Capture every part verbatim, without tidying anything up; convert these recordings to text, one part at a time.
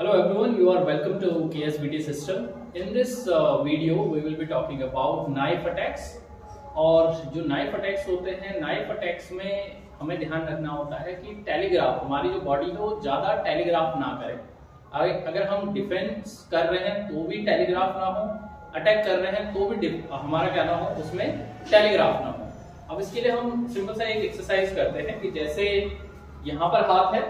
Hello everyone, you are welcome to K S B T system. In this uh, video we will be talking about knife attacks. और जो knife attacks होते हैं, knife attacks में हमें ध्यान रखना होता है कि टेलीग्राफ हमारी जो बॉडी है वो ज़्यादा टेलीग्राफ ना करे. अगर हम डिफेंस कर रहे हैं तो भी टेलीग्राफ ना हो, अटैक कर रहे हैं तो भी हमारा क्या ना हो, उसमें टेलीग्राफ ना हो. अब इसके लिए हम सिंपल सा एक एक्सरसाइज करते हैं कि जैसे यहाँ पर हाथ है,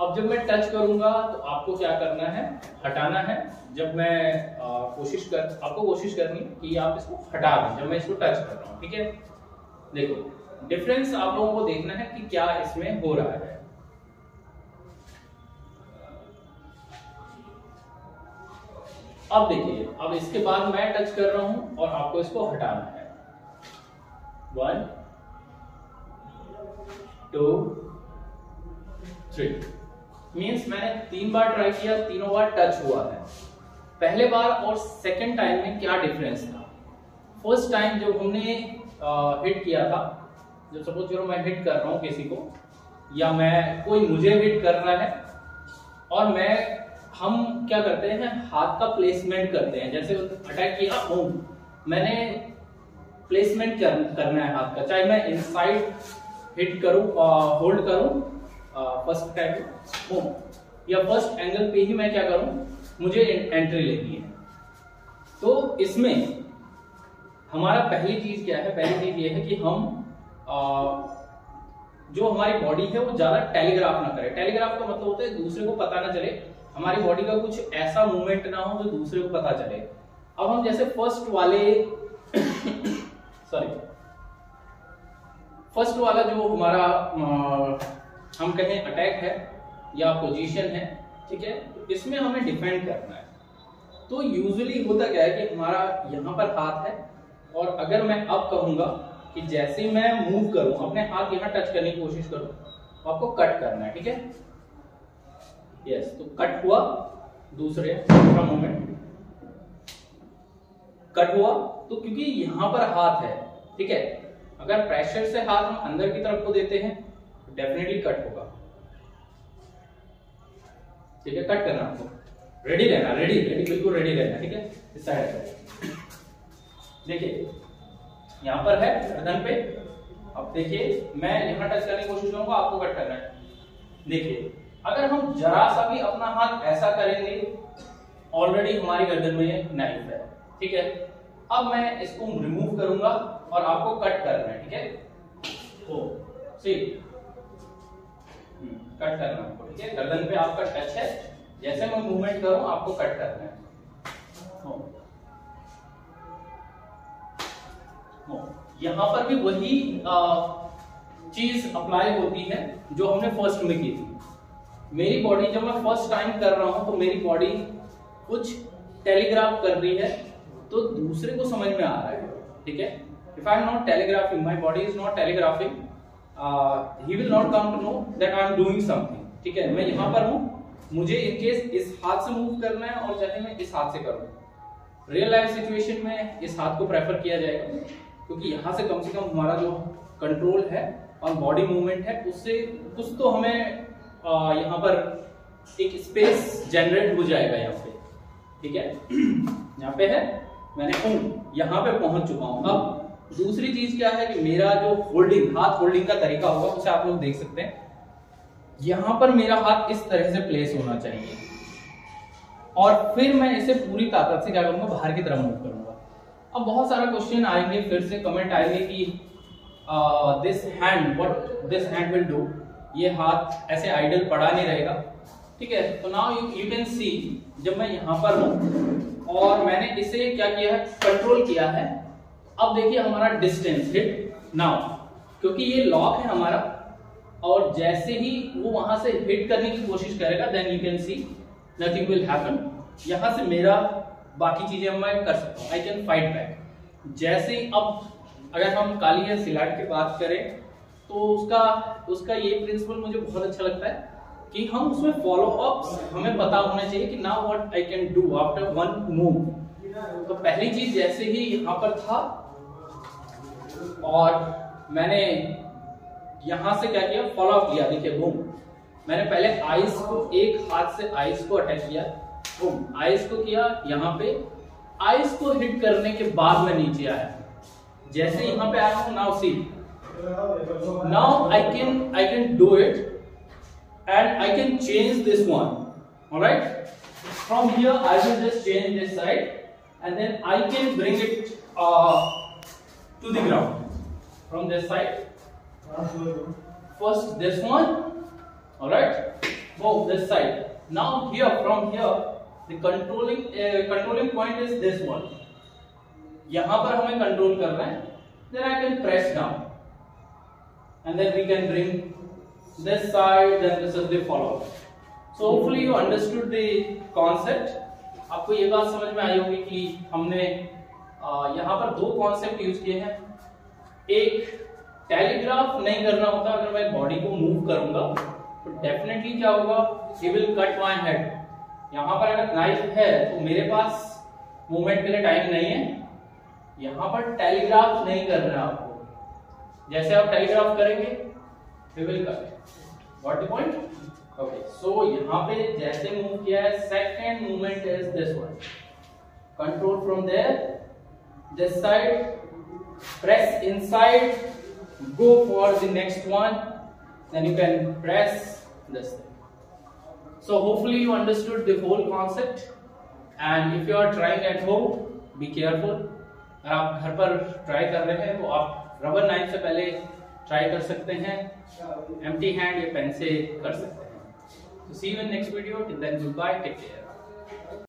अब जब मैं टच करूंगा तो आपको क्या करना है, हटाना है. जब मैं आ, कोशिश कर आपको कोशिश करनी कि आप इसको हटा दें जब मैं इसको टच कर रहा हूँ. ठीक है, देखो डिफरेंस आप लोगों को देखना है कि क्या इसमें हो रहा है. अब देखिए, अब इसके बाद मैं टच कर रहा हूं और आपको इसको हटाना है. वन टू थ्री मीन्स मैंने तीन बार ट्राई किया, तीनों बार टच हुआ है. पहले बार और सेकंड टाइम में क्या डिफरेंस था? फर्स्ट टाइम जब हमने हिट किया था, जब सपोज करो मैं हिट कर रहा हूँ किसी को या मैं कोई मुझे हिट कर रहा है और मैं हम क्या करते हैं, हाथ का प्लेसमेंट करते हैं. जैसे अटैक किया हूँ, मैंने प्लेसमेंट कर, करना है हाथ का, चाहे मैं इनसाइड हिट करूँ, होल्ड करूँ फर्स्ट टाइम हो या फर्स्ट एंगल पे ही मैं क्या करूं, मुझे एंट्री लेनी है. तो इसमें हमारा पहली चीज क्या है, पहली चीज ये है कि हम आ, जो हमारी बॉडी है वो ज्यादा टेलीग्राफ ना करे. टेलीग्राफ का मतलब होता है दूसरे को पता ना चले, हमारी बॉडी का कुछ ऐसा मूवमेंट ना हो जो दूसरे को पता चले. अब हम जैसे फर्स्ट वाले सॉरी फर्स्ट वाला जो हमारा आ, हम कहें अटैक है या पोजीशन है, ठीक है, इसमें हमें डिफेंड करना है. तो यूजुअली होता क्या है कि हमारा यहाँ पर हाथ है और अगर मैं अब कहूँगा कि जैसे मैं मूव करूँ, अपने हाथ यहाँ टच करने की कोशिश करूँ, आपको कट करना है. ठीक है, यस, तो कट हुआ. दूसरे दूसरा मोमेंट कट हुआ तो क्योंकि यहाँ पर हाथ है, ठीक है, अगर प्रेशर से हाथ हम अंदर की तरफ को देते हैं डेफिनेटली कट होगा. ठीक है, कट करना, आपको रेडी रहना, रेडी रेडी बिल्कुल रेडी रहना. ठीक है, साइड देखिए यहाँ पर है गर्दन पे. अब देखिए मैं यहाँ टच करने की कोशिश करूंगा, आपको कट करना है. देखिए अगर हम जरा सा भी अपना हाथ ऐसा करेंगे, ऑलरेडी हमारी गर्दन में नाइफ है. ठीक है, अब मैं इसको रिमूव करूंगा और आपको कट करना है. ठीक है, ओ सी कट करना आपको. ठीक है, गर्दन पे आपका टच है, जैसे मैं मूवमेंट करूं आपको कट करना है. नो नो यहां पर भी वही चीज अप्लाई होती है जो हमने फर्स्ट में की थी. मेरी बॉडी जब मैं फर्स्ट टाइम कर रहा हूं तो मेरी बॉडी कुछ टेलीग्राफ कर रही है तो दूसरे को समझ में आ रहा है. ठीक है, if I am not telegraphing, my body is not telegraphing, he will not come to know that I am doing something. ठीक है, मैं यहाँ पर हूँ, मुझे इनकेस इस हाथ से मूव करना है और चाहे मैं इस हाथ से करूँ. रियल लाइफ सिचुएशन में इस हाथ को प्रेफर किया जाएगा क्योंकि यहाँ से कम से कम हमारा जो कंट्रोल है और बॉडी मूवमेंट है उससे कुछ तो हमें यहाँ पर एक स्पेस जनरेट हो जाएगा यहाँ पे. ठीक है, यहाँ पे है, मैंने यहाँ पे पहुँच चुका हूँ. अब दूसरी चीज क्या है कि मेरा जो होल्डिंग, हाथ होल्डिंग का तरीका होगा उसे आप लोग देख सकते हैं. यहां पर मेरा हाथ इस तरह से प्लेस होना चाहिए और फिर मैं इसे पूरी ताकत से क्या करूंगा, बाहर की तरफ मूव करूंगा. अब बहुत सारा क्वेश्चन आएंगे, फिर से कमेंट आएंगे कि this hand what this hand will do, ये हाथ ऐसे आइडल पड़ा नहीं रहेगा. ठीक है, तो नाउ यू कैन सी जब मैं यहाँ पर हूं और मैंने इसे क्या किया है, कंट्रोल किया है. अब देखिए हमारा डिस्टेंस हिट नाउ, क्योंकि ये लॉक है हमारा और जैसे ही वो वहां से हिट करने की कोशिश करेगा then you can see nothing will happen. यहां से मेरा बाकी चीजें मैं कर सकता हूँ, आई कैन फाइट बैक. जैसे अब अगर हम काली या सिलाट की बात करें तो उसका उसका ये प्रिंसिपल मुझे बहुत अच्छा लगता है कि हम उसमें फॉलो अप हमें पता होना चाहिए कि now what I can do after one move. तो पहली चीज जैसे ही यहाँ पर था और मैंने यहां से क्या किया, फॉलो अप किया. देखिए बूम, मैंने पहले आइस को एक हाथ से आइस को अटैक किया, बूम आइस को किया यहाँ पे, आइस को हिट करने के बाद मैं नीचे आया। जैसे यहाँ पे आया हूँ, now see, now I can I can do it and I can change this one, alright. From here I will just change this side and then I can bring it to the ground from this side. First this one, all right. Move this side. Now here, from here, the controlling uh, controlling point is this one. यहाँ पर हमें control करना है. Then I can press down, and then we can bring this side. Then this is the follow. So hopefully you understood the concept. आपको ये बात समझ में आई होगी कि हमने यहाँ पर दो concept use किए हैं. एक टेलीग्राफ नहीं करना होता, अगर मैं बॉडी को मूव करूंगा तो डेफिनेटली क्या होगा, he will cut my head. यहाँ पर अगर नाइफ है तो मेरे पास मूवमेंट के लिए टाइम नहीं है, यहाँ पर टेलीग्राफ नहीं करना आपको। जैसे आप टेलीग्राफ करेंगे he will cut, what the point, okay. So यहाँ पे जैसे मूव किया है, second movement is this one, control from there, this side, press inside, go for the next one, then you can press this thing. So hopefully you understood the whole concept, and if you are trying at home, be careful. अगर आप घर पर try कर रहे हैं तो आप rubber knife से पहले try कर सकते हैं, empty hand या pen से कर सकते हैं. So see you in next video. Till then, goodbye. Take care.